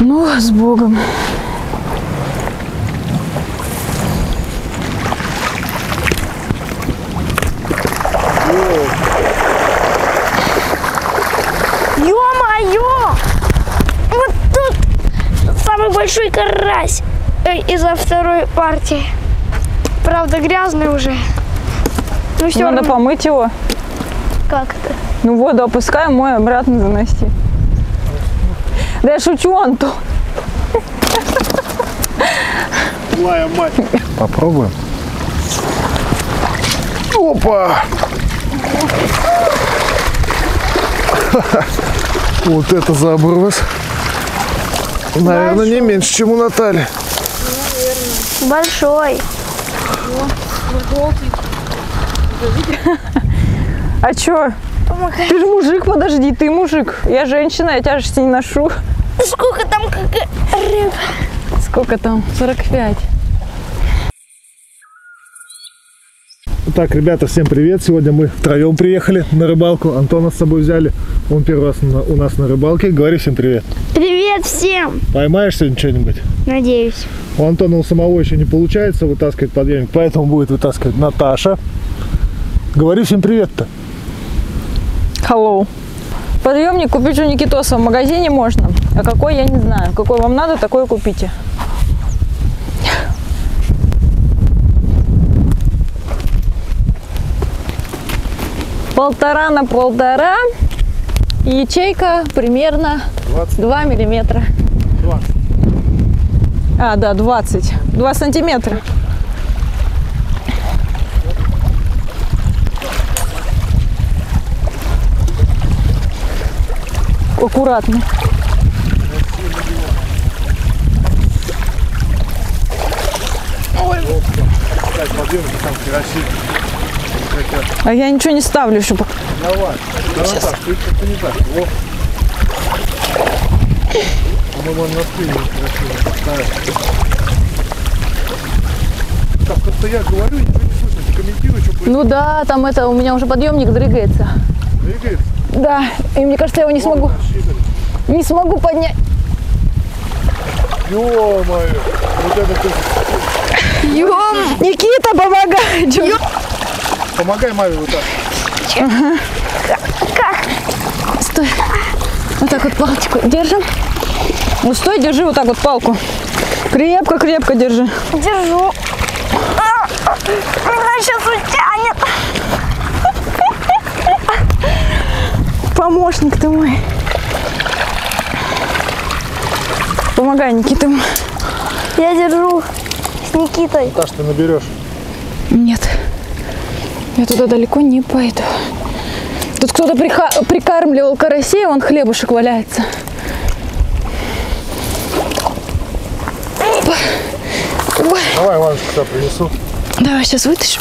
Ну, с Богом. Ё-моё! Вот тут самый большой карась из-за второй партии. Правда, грязный уже. Ну, все надо помыть его. Как это? Ну, воду опускаем, мой обратно заноси. Да я шучу, Антон. Злая мать. Попробуем. Опа! Вот это заброс. Наверное, большой. Не меньше, чем у Натальи. Наверное. Большой. А чё? Помогай. Ты же мужик, подожди, ты мужик. Я женщина, я тяжести не ношу. Сколько там какая рыба? Сколько там? 45. Так, ребята, всем привет. Сегодня мы втроем приехали на рыбалку. Антона с собой взяли. Он первый раз у нас на рыбалке. Говори всем привет. Привет всем. Поймаешь сегодня что-нибудь? Надеюсь. У Антона у самого еще не получается вытаскивать подъемник, поэтому будет вытаскивать Наташа. Говори всем привет-то. Hello. Подъемник купить у Никитоса в магазине можно, а какой я не знаю. Какой вам надо, такой купите. Полтора на полтора, ячейка примерно 22 миллиметра. 20. А, да, 20. 2 сантиметра. Аккуратно. Ой. А я ничего не ставлю еще пока. Давай, давай так, ты не так. Мы его на спину красиво поставим. Так, просто я говорю, ничего не слышно, комментирую, что будет. Ну да, там это, у меня уже подъемник дрыгается. Двигается? Да, и мне кажется, я его не смогу. Не смогу поднять. Ё-моё, вот это ты. Никита, помогай. Помогай маме вот так. Ага. Как? Стой. Вот так вот палочку держим. Ну стой, держи вот так вот палку. Крепко-крепко держи. Держу. Меня сейчас утянет. Помощник ты мой. Помогай, Никита. Я держу с Никитой. Наташ, ты наберешь? Нет. Я туда далеко не пойду. Тут кто-то прикармливал карасей, вон хлебушек валяется. Давай, Ванюшка, сюда принесу. Давай, сейчас вытащим.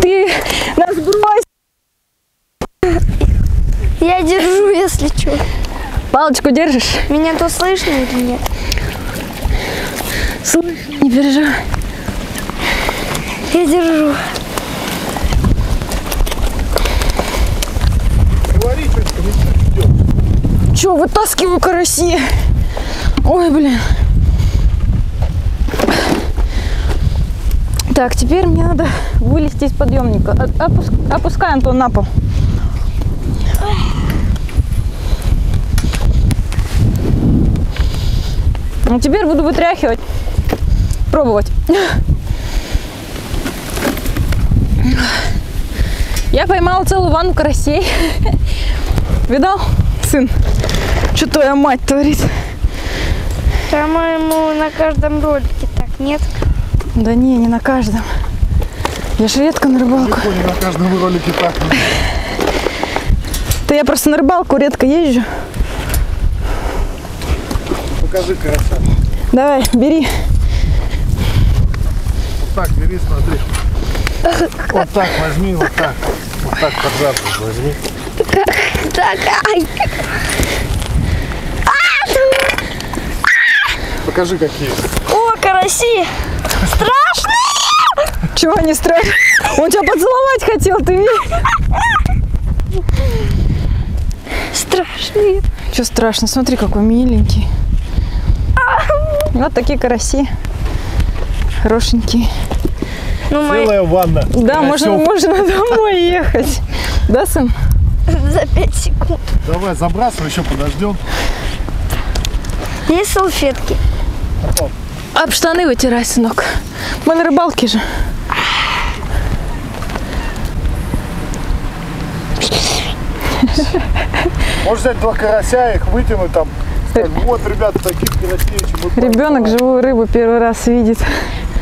Ты нас брось. Я держу, если что. Палочку держишь? Меня то слышно или нет? Слышно. Не переживай. Я держу. Говори, что-то. Че, вытаскиваю караси. Ой, блин. Так, теперь мне надо вылезти из подъемника. Опускай, Антон, на пол. А теперь буду вытряхивать. Пробовать. Я поймала целую ванну карасей. Видал, сын? Что твоя мать творит? По-моему, на каждом ролике так, нет? Да не на каждом. Я же редко на рыбалку. Далеко не на каждом ролике так. Да я просто на рыбалку редко езжу. Покажи карася. Давай, бери. Вот так, бери, смотри. Вот так возьми, вот так. Вот так поджарку возьми. Так, ай. Покажи, какие. О, караси! Страшно! Чего не страшно? Он тебя поцеловать хотел, ты видишь? большие. Чего страшно? Смотри, какой миленький. Вот такие караси. Хорошенькие. Ну, целая ванна. Да, можно домой ехать. Да, Сэм? За 5 секунд. Давай забрасывай, еще подождем. Есть салфетки. Об штаны вытирай, сынок. Мы на рыбалке же. Можешь взять два карася, их вытянуть там. Вот, ребята, таких карасей. Ребенок живую рыбу первый раз видит.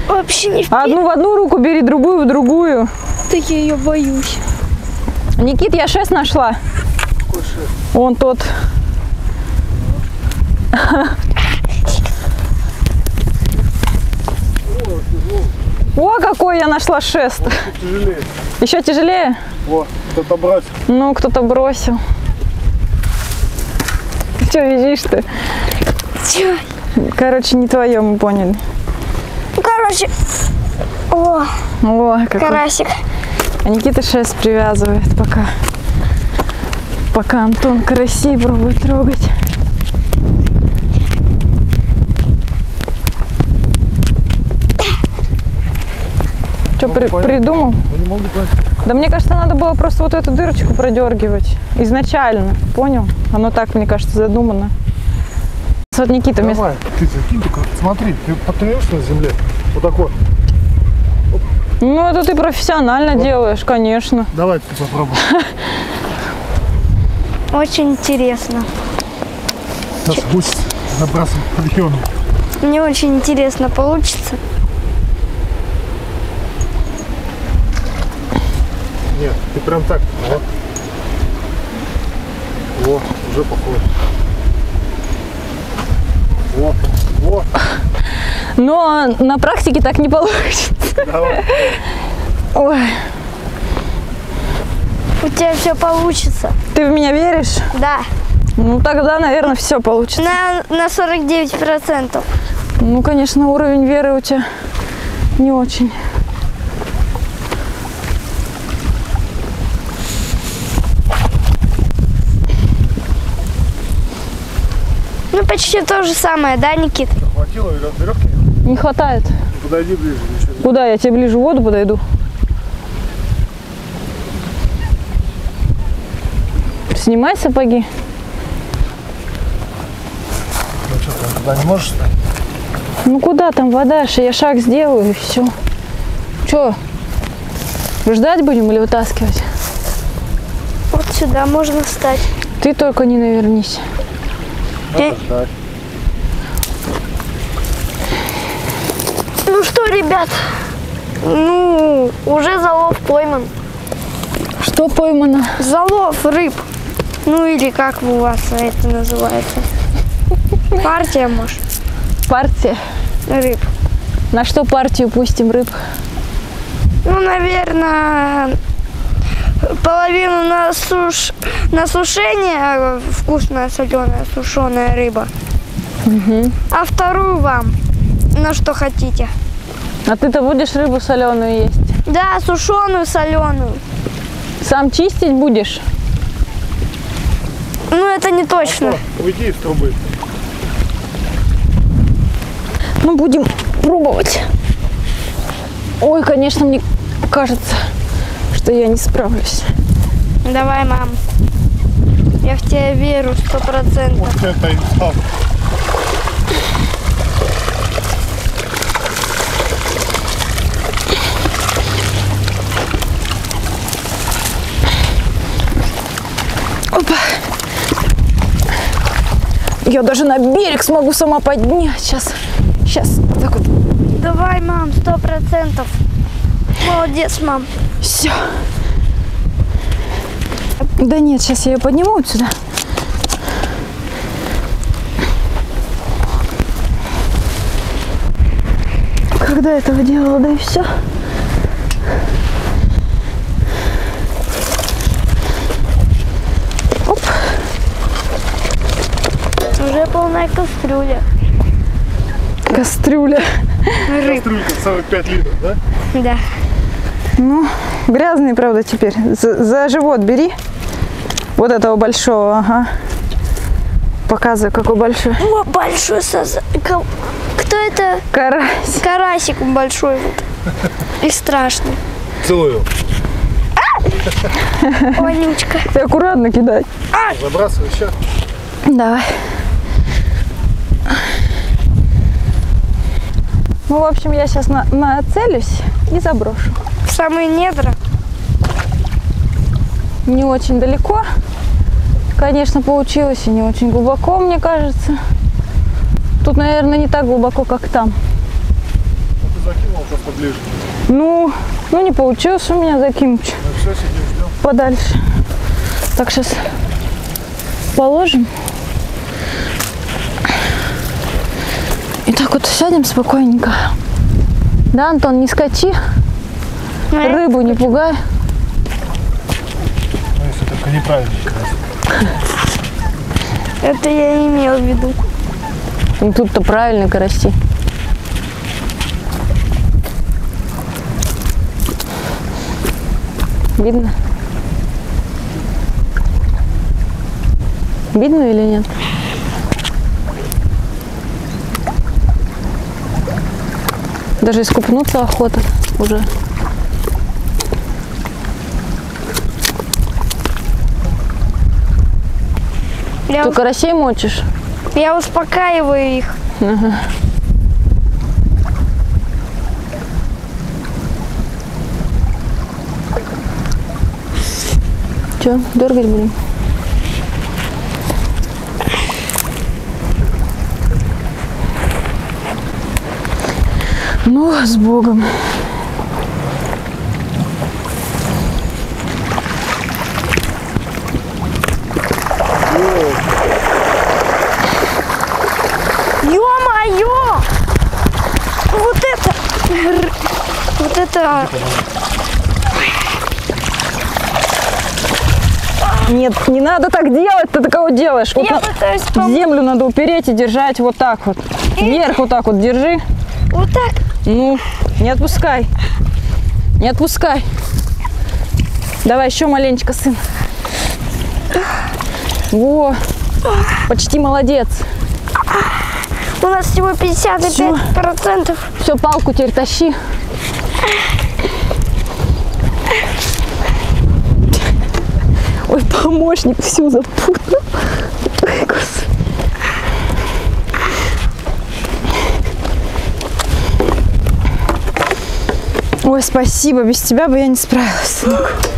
Вообще не впечатлен. Одну в одну руку бери, другую в другую. Так я ее боюсь. Никит, я шест нашла. Какой шест? Вон тот. О, какой я нашла шест. Вот, тяжелее. Еще тяжелее? О, кто-то бросил. Ну, кто-то бросил. Ты что визжишь-то? Короче, не твое, мы поняли. Короче, о, какой карасик. А Никита шест привязывает пока. Пока Антон карасей пробует трогать. Что, придумал? Да мне кажется, надо было просто вот эту дырочку продергивать. Изначально, понял? Оно так, мне кажется, задумано. Вот Никита вместо... Давай, ты закинь только, смотри, ты потрешь на земле. Вот так вот. Ну, это ты профессионально делаешь, конечно. Давай ты попробуй. Очень интересно. Сейчас будет забрасывать подъем. Мне очень интересно, получится. Нет, ты прям так. Во, уже похоже. Во. Но на практике так не получится. Давай. Ой. У тебя все получится. Ты в меня веришь? Да. Ну тогда, наверное, все получится. На 49%. Ну, конечно, уровень веры у тебя не очень. Ну, почти то же самое, да, Никит? Хватило веревки? Не хватает. Подойди ближе. Куда? Я тебе ближе в воду подойду. Снимай сапоги. Ну что, ты туда не можешь? Ну куда там вода? Я шаг сделаю и все. Че? Ждать будем или вытаскивать? Вот сюда можно встать. Ты только не навернись. Ну что, ребят, ну, уже залов пойман. Что поймано? Залов рыб. Ну или как у вас это называется? Партия, может. Партия? Рыб. На что партию пустим рыб? Ну, наверное, половину на сушение, вкусная соленая сушеная рыба. Угу. А вторую вам. На что хотите. А ты-то будешь рыбу соленую есть? Да, сушеную, соленую. Сам чистить будешь? Ну, это не точно. Антон, уйди из трубы. Ну, будем пробовать. Ой, конечно, мне кажется, что я не справлюсь. Давай, мам. Я в тебя верю 100%. Вот это и сам. Я даже на берег смогу сама поднять. Сейчас. Так вот. Давай, мам, 100%. Молодец, мам. Все. Да нет, сейчас я ее подниму вот сюда. Когда этого делала, да и все. Уже полная кастрюля. Кастрюля. Кастрюлька целых 5 литров, да? Да. Ну, грязный, правда, теперь. За живот бери. Вот этого большого, ага. Показывай, какой большой. О, большой сазан. Кто это? Карась. Карасик большой вот. И страшный. Целую. Ванечка. Ты аккуратно кидай. Забрасывай еще. Давай. Ну, в общем, я сейчас нацелюсь и заброшу. В самые недра. Не очень далеко. Конечно, получилось и не очень глубоко, мне кажется. Тут, наверное, не так глубоко, как там. Ты закинул сейчас поближе. Ну, не получилось у меня закинуть. Ну, все, сидим, ждем. Подальше. Так, сейчас положим. И так вот сядем спокойненько. Да, Антон, не скачи. Рыбу не пугай. Ну, если только неправильно. Это я не имел в виду. Ну, тут-то правильно караси. Видно? Видно или нет? Даже искупнуться охота уже. Ты карасей мочишь? Я успокаиваю их. Ага. Че, дергать будем? Ну, с Богом. Ё-моё! Вот это... Нет, не надо так делать, ты такого делаешь. Вот землю надо упереть и держать вот так вот. Вверх вот так вот держи. Вот так? Ну, не отпускай. Не отпускай. Давай еще маленечко, сын. Во, почти молодец. У нас всего 55%. Все, палку теперь тащи. Ой, помощник всю запутал. Ой, спасибо, без тебя бы я не справилась.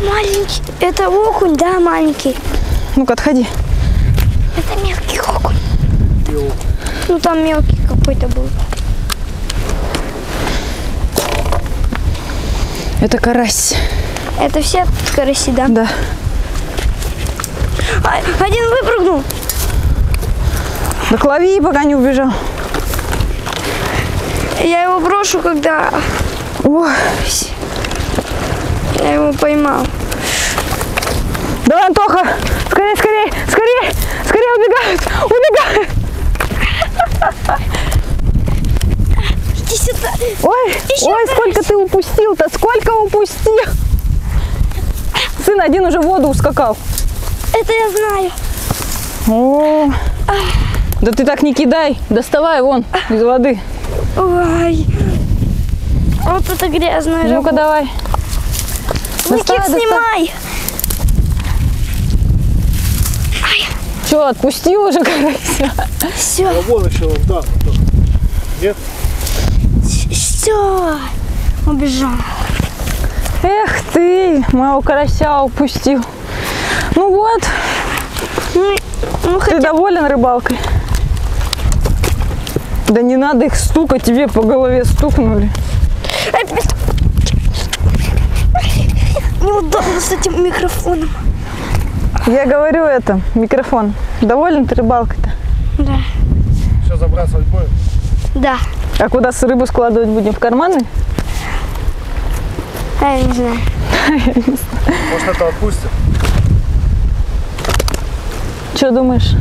Маленький, это окунь, да, маленький? Ну-ка, отходи. Это мелкий окунь. Ну, там мелкий какой-то был. Это карась. Это все караси, да? Да. Один выпрыгнул. Так лови, пока не убежал. Я его брошу, когда... Ой. Я его поймал. Давай, Антоха, скорее, скорее, скорее, скорее, убегают, убегают. Иди сюда. Ой, еще ой, сколько ты упустил-то, сколько упустил. Сын один уже в воду ускакал. Это я знаю. О, да ты так не кидай, доставай вон из воды. Ой, вот это грязная рыба. Ну-ка давай. Никит, снимай. Че, отпустил уже, короче? Все. А вон еще, да. Нет? Все, убежал. Эх ты, моего карася упустил. Ну вот, ты доволен рыбалкой? Да не надо их стукать, тебе по голове стукнули. Неудобно с этим микрофоном. Я говорю это, микрофон. Доволен ты рыбалкой-то? Да. Все, забрасывать будем? Да. А куда с рыбу складывать будем? В карманы? Я не знаю. Может, это отпустим? Что думаешь?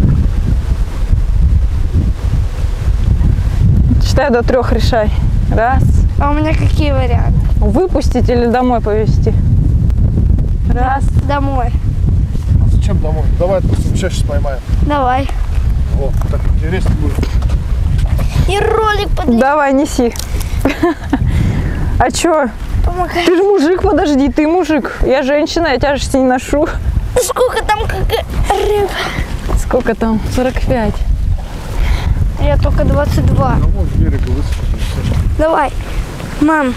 Считай до 3, решай. Раз. А у меня какие варианты? Выпустить или домой повезти? Раз. Домой. А зачем домой? Давай отпустим, сейчас поймаем. Давай. Вот, так интересно будет. И ролик подними. Давай, неси. А чё? Помогай. Ты же мужик, подожди, ты мужик. Я женщина, я тяжести не ношу. Сколько там какая рыба? Сколько там? 45. Я только 22. Давай, мам.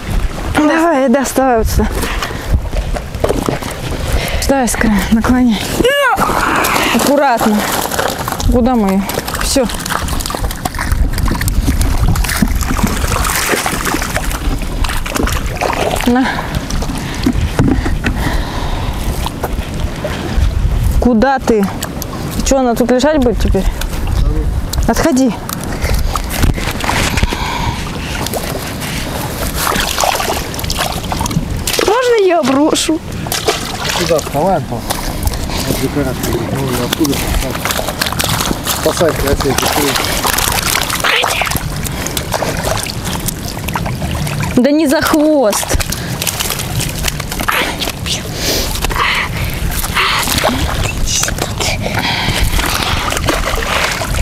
Давай, доставай вот сюда. Давай, скорее, наклоняй. Аккуратно. Куда мы? Все. На. Куда ты? Что, она тут лежать будет теперь? Отходи. Можно я брошу? Сюда вставай, Антон. Откуда спасай, красивый. Да не за хвост.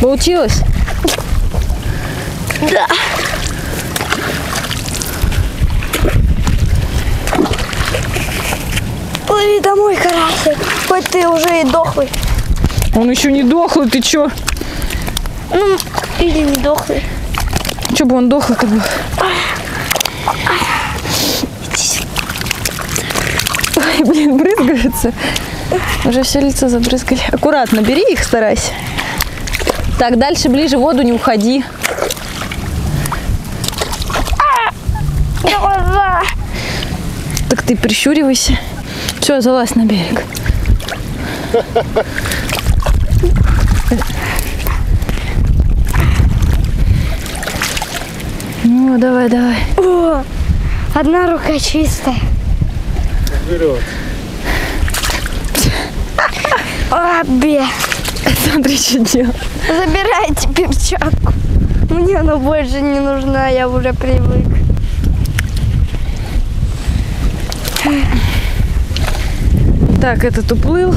Получилось? Да. Плыви домой, карасик. Хоть ты уже и дохлый. Он еще не дохлый, ты че? Ну, или не дохлый. Че бы он дохлый-то был? Ой, блин, брызгаются. Уже все лицо забрызгали. Аккуратно бери их, старайся. Так, дальше ближе в воду не уходи. Глаза. Так ты прищуривайся. Все, залазь на берег. Ну, давай, давай. О, одна рука чистая. Вперед. Обе. Смотри, что делать. Забирайте перчатку. Мне она больше не нужна, я уже привык. Так, этот уплыл.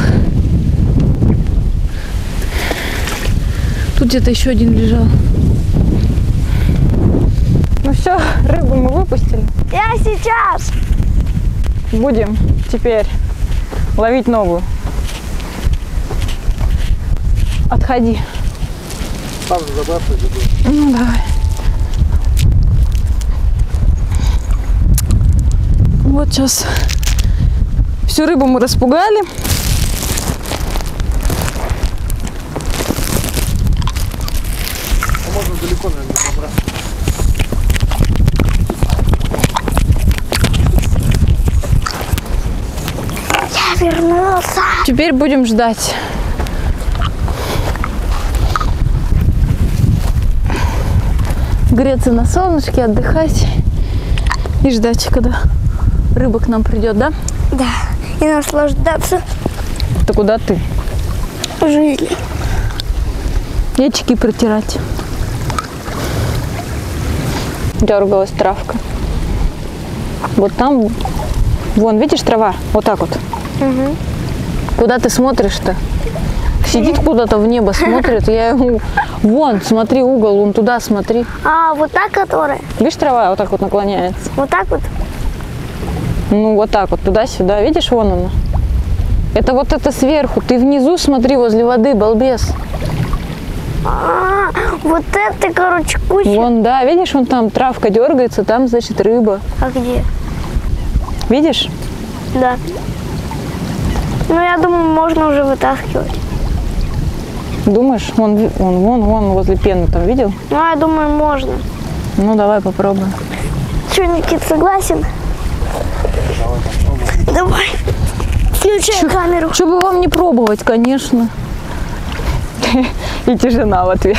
Тут где-то еще один лежал. Ну все, рыбу мы выпустили. Я сейчас. Будем теперь ловить новую. Отходи. Там же забрасывай. Ну давай. Вот сейчас всю рыбу мы распугали. А можно далеко, наверное, забрасывать. Я вернулся. Теперь будем ждать. Греться на солнышке, отдыхать и ждать, когда рыба к нам придет, да? Да, и наслаждаться. Да куда ты? Жили. И очки протирать. Дергалась травка. Вот там, вон, видишь, трава? Вот так вот. Угу. Куда ты смотришь-то? Сидит куда-то в небо, смотрит, я ему, вон, смотри угол, вон туда смотри. А, вот так которая? Видишь, трава вот так вот наклоняется. Вот так вот? Ну, вот так вот, туда-сюда, видишь, вон она. Это вот это сверху, ты внизу смотри, возле воды, балбес. А, вот это, короче, куча. Вон, да, видишь, вон там травка дергается, там, значит, рыба. А где? Видишь? Да. Ну, я думаю, можно уже вытаскивать. Думаешь, вон возле пены там видел? Ну, я думаю, можно. Ну, давай попробуем. Че, Никит, согласен? Давай. Включай камеру. Чтобы вам не пробовать, конечно. И тишина в ответ.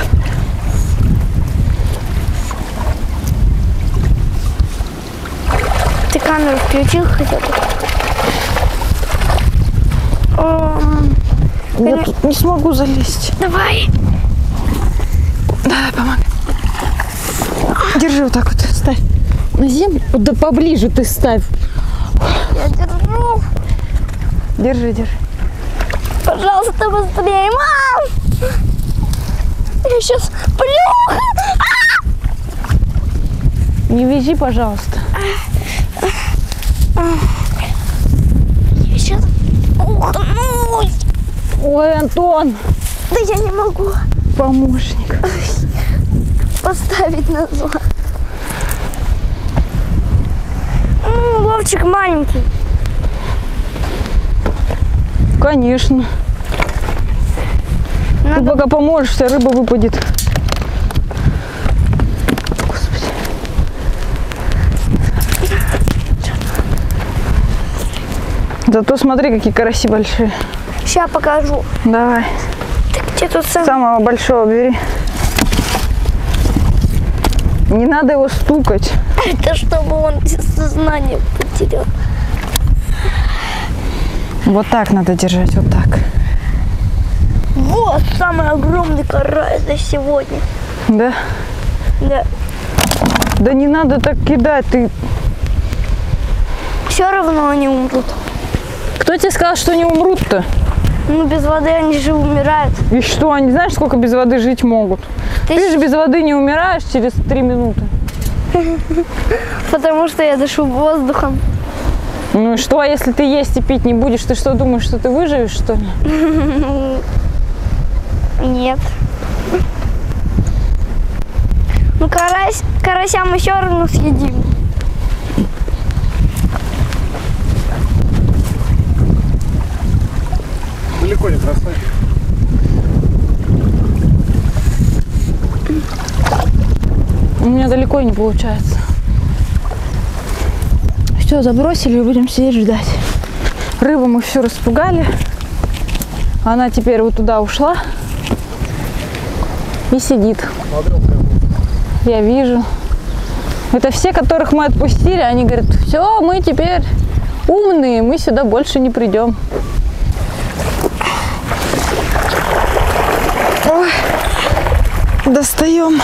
Ты камеру включил хотя бы? Я тут не смогу залезть. Давай. Давай, помогай. Держи вот так вот, ставь на землю. Да поближе ты ставь. Я держу. Держи, держи. Пожалуйста, быстрее, мам. я сейчас плюну. Не вези, пожалуйста. Я сейчас утонусь. Ой, Антон. Да я не могу. Помощник. Поставить назад. Ловчик маленький. Конечно. Ты пока поможешь, вся рыба выпадет. Господи. Зато смотри, какие караси большие. Сейчас покажу. Давай. Ты где тут самого большого бери. Не надо его стукать. Это чтобы он сознание потерял. Вот так надо держать, вот так. Вот самый огромный карась за сегодня. Да? Да. Да не надо так кидать, ты... Все равно они умрут. Кто тебе сказал, что они умрут-то? Ну, без воды они же умирают. И что, они знаешь, сколько без воды жить могут? Ты же без воды не умираешь через 3 минуты. Потому что я дышу воздухом. Ну и что, если ты есть и пить не будешь, ты что, думаешь, что ты выживешь, что ли? Нет. Ну, карася мы все равно съедим. Далеко не бросай. У меня далеко не получается. Все, забросили и будем сидеть ждать. Рыбу мы все распугали. Она теперь вот туда ушла и сидит. Я вижу. Это все, которых мы отпустили, они говорят, все, мы теперь умные, мы сюда больше не придем. Ой, достаем.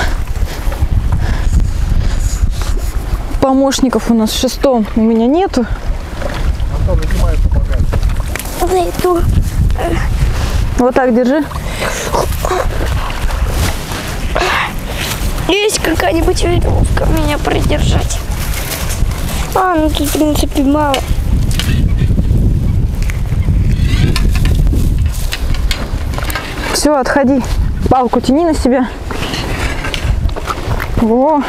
Помощников у нас 6 у меня нету. Антон, вынимает, помогает. Вот так держи. Есть какая-нибудь веревка меня придержать? А, ну тут, в принципе, мало. Все, отходи. Палку тяни на себя. Во.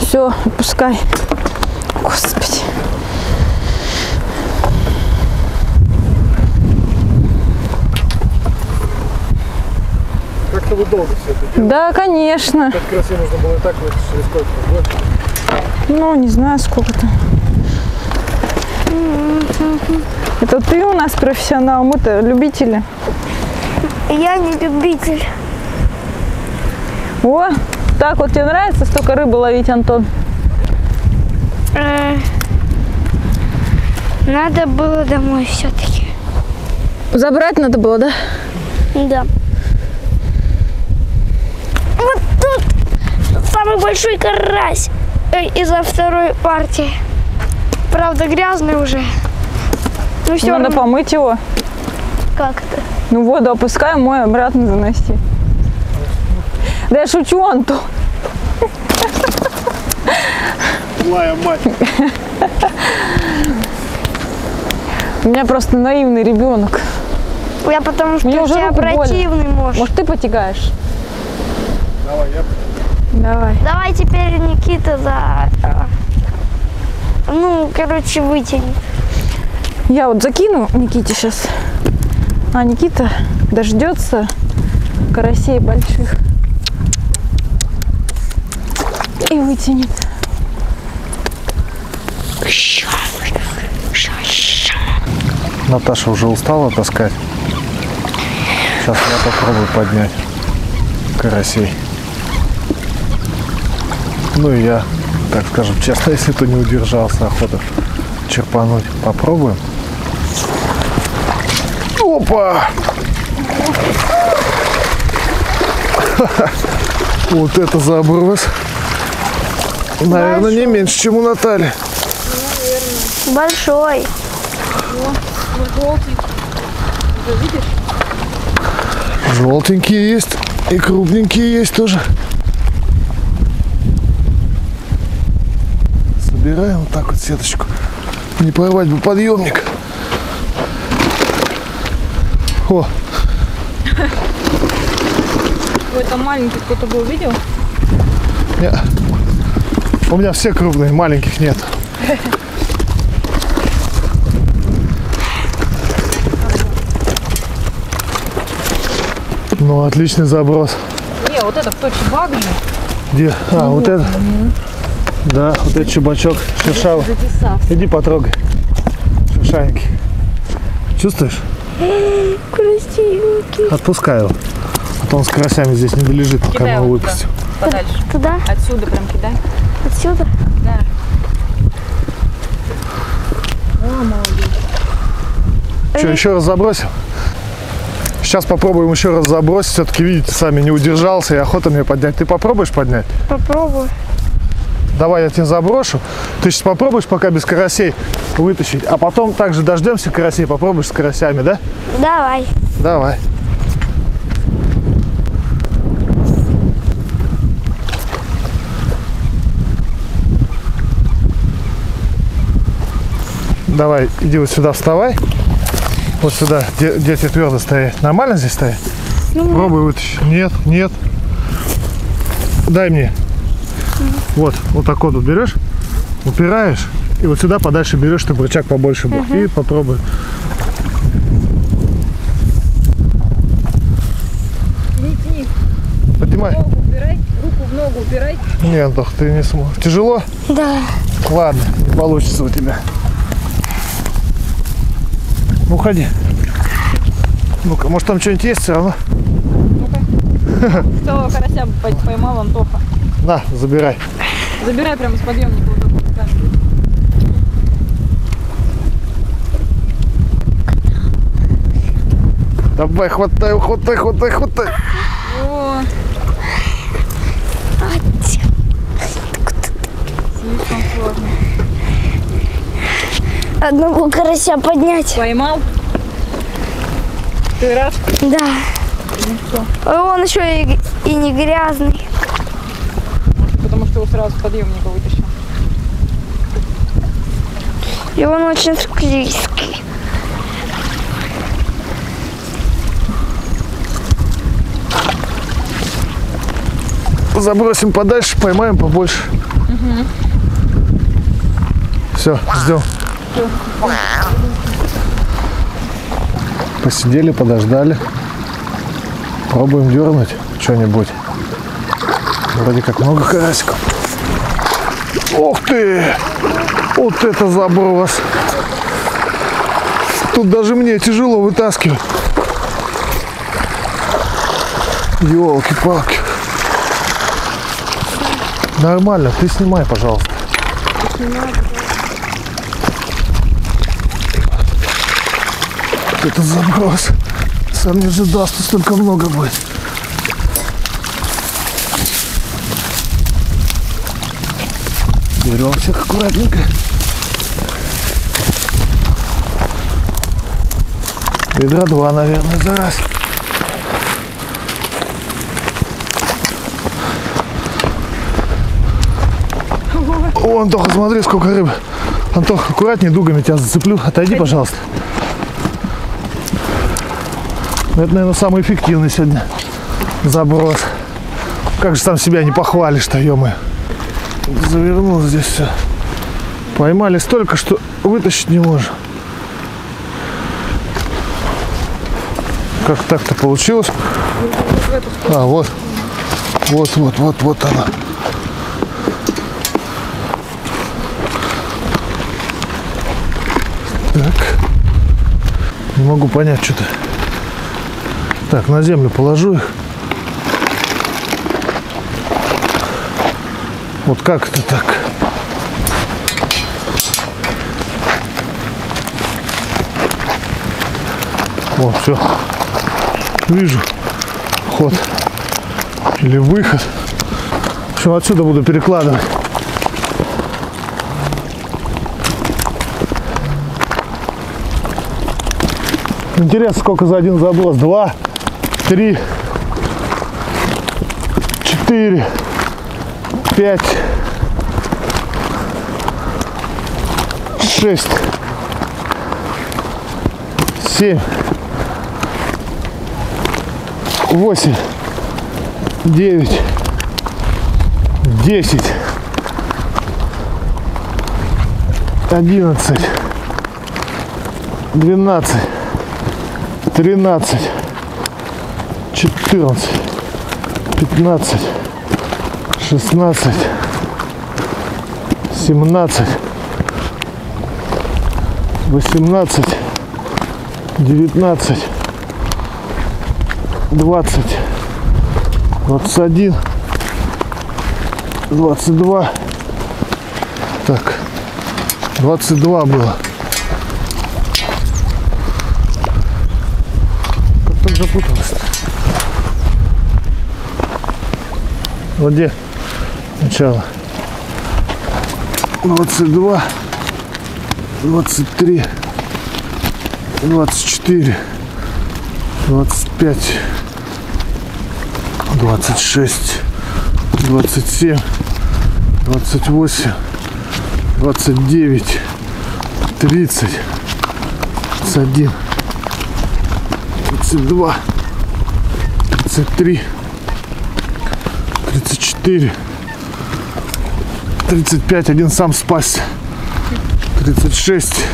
Все, отпускай. Господи. Как-то вы долго все это делали. Да, конечно. Как раз нужно было и так вот через сколько? Ну, не знаю, сколько-то. Это ты у нас профессионал, мы-то любители. Я не любитель. О! Так вот тебе нравится столько рыбы ловить, Антон? Надо было домой все-таки. Забрать надо было, да? Да. Вот тут самый большой карась из-за второй партии. Правда, грязный уже. Ну, все надо равно... помыть его. Как это? Ну, воду опускаем, мой обратно заноси. Да я шучу, Антон. Злая мать. У меня просто наивный ребенок. Я потому что у тебя противный муж. Может, ты потягаешь? Давай, я потягаю. Давай. Давай теперь Никита за... Ну, короче, вытяни. Я вот закину Никите сейчас. А Никита дождется карасей больших. И вытянет. Наташа уже устала таскать. Сейчас я попробую поднять карасей. Ну и я, так скажем честно, если то не удержался, охота черпануть. Попробуем. Опа! Вот это заброс. Наверное, большой. Не меньше, чем у Натальи. Наверное. Большой. Желтенький. Желтенький есть. И крупненькие есть тоже. Собираем вот так вот сеточку. Не порвать бы подъемник. О! Какой-то маленький кто-то был, видел? Нет. У меня все крупные, маленьких нет. Ну, отличный заброс. Не, вот это кто, чубак же? Где? А, ну, вот это? Угу. Да, вот этот чубачок шершавый. Иди потрогай. Шершавенький. Чувствуешь? Красивенький. Отпускай его. А то он с карасями здесь не долежит, пока мы его выпустим. Подальше. Туда? Отсюда прям кидай. Отсюда? Да. О, молодец. Что, еще раз забросим? Сейчас попробуем еще раз забросить. Все-таки, видите, сами не удержался, и охота мне поднять. Ты попробуешь поднять? Попробую. Давай я тебя заброшу. Ты сейчас попробуешь пока без карасей вытащить, а потом также дождемся карасей, попробуешь с карасями, да? Давай. Давай. Давай, иди вот сюда, вставай. Вот сюда, дети твердо стоят. Нормально здесь стоят? Ну, пробуй вытащить. Нет, нет. Дай мне. Вот, вот так вот берешь, упираешь, и вот сюда подальше берешь, чтобы рычаг побольше был. И попробуй. Никит, поднимай. Руку убирай, руку в ногу убирай. Нет, Антох, ты не сможешь. Тяжело? Да. Ладно, не получится у тебя. Уходи. Ну-ка, может там что-нибудь есть все равно? Ну-ка. Целого карася поймал Антоха. На, забирай. Забирай прямо с подъемника. Давай, хватай, хватай, хватай, хватай. Вот. Слишком сложно. Одного карася поднять. Поймал? Ты раз? Да. Ну, он еще и не грязный. Может, потому что его сразу с подъемника вытащил. И он очень склизкий. Забросим подальше, поймаем побольше. Угу. Все, ждем. Посидели, подождали. Пробуем дернуть что-нибудь. Вроде как много карасиков. Ух ты! Вот это заброс! Тут даже мне тяжело вытаскивать. Ёлки-палки. Нормально, ты снимай, пожалуйста. Это заброс. Сам не ожидал, что столько много будет. Берем всех аккуратненько. Ведра два, наверное, за раз. О, Антоха, смотри, сколько рыбы. Антоха, аккуратнее, дугами тебя зацеплю. Отойди, пожалуйста. Это, наверное, самый эффективный сегодня заброс. Как же сам себя не похвалишь-то, ё-моё. Завернул здесь все. Поймали столько, что вытащить не можем. Как так-то получилось? А, вот. Вот, вот, вот, вот она. Так. Не могу понять что-то. Так, на землю положу их. Вот как это так? Вот, все. Вижу ход или выход. В общем, отсюда буду перекладывать. Интересно, сколько за один заброс? Два. Три, 4, 5, 6, 7, 8, 9, 10, 11, 12, 13, 14, 15, 16, 17, 18, 19, 20, 21, 22. Так, 22 было. Как-то запуталось. Вот где начало. 22, 23, 24, 25, 26, 27, 28, 29, 30, 31, 32, 33, 34, 35, один сам спасся, 36,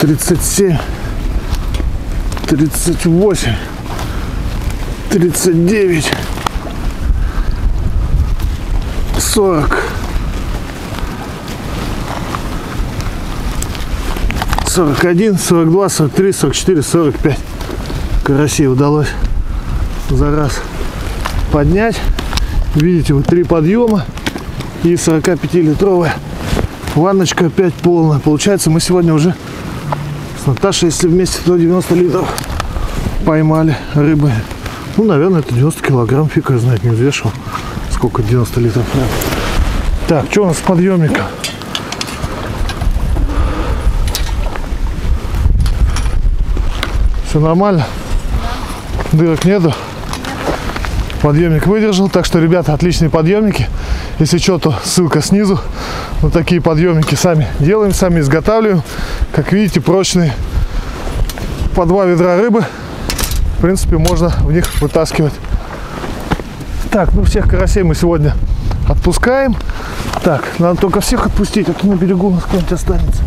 37, 38, 39, 40, 41, 42, 43, 44, 45. Карасей удалось за раз поднять. Видите, вот 3 подъема и 45-литровая ванночка опять полная. Получается, мы сегодня уже с Наташей, если вместе, то 90 литров поймали рыбы. Ну, наверное, это 90 килограмм, фиг я знает, не взвешивал, сколько 90 литров. Так, что у нас с подъемником? Все нормально? Дырок нету? Подъемник выдержал, так что, ребята, отличные подъемники. Если что, то ссылка снизу. Вот такие подъемники сами делаем, сами изготавливаем. Как видите, прочные. По 2 ведра рыбы, в принципе, можно в них вытаскивать. Так, ну всех карасей мы сегодня отпускаем. Так, надо только всех отпустить, а то на берегу у нас кто-нибудь останется.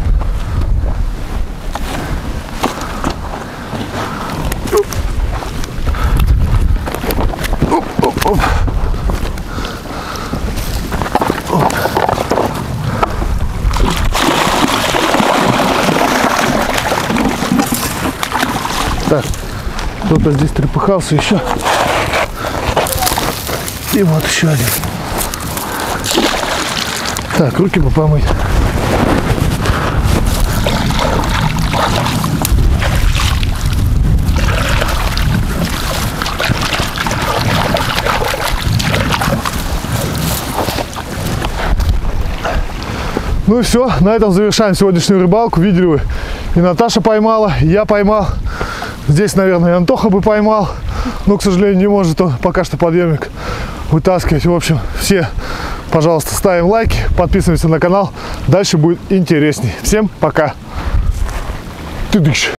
Так, кто-то здесь трепыхался еще. И вот еще один. Так, руки бы помыть. Ну и все, на этом завершаем сегодняшнюю рыбалку. Видели вы, и Наташа поймала, и я поймал. Здесь, наверное, Антоха бы поймал, но, к сожалению, не может он пока что подъемник вытаскивать. В общем, все, пожалуйста, ставим лайки, подписываемся на канал. Дальше будет интересней. Всем пока! Тыдыщ!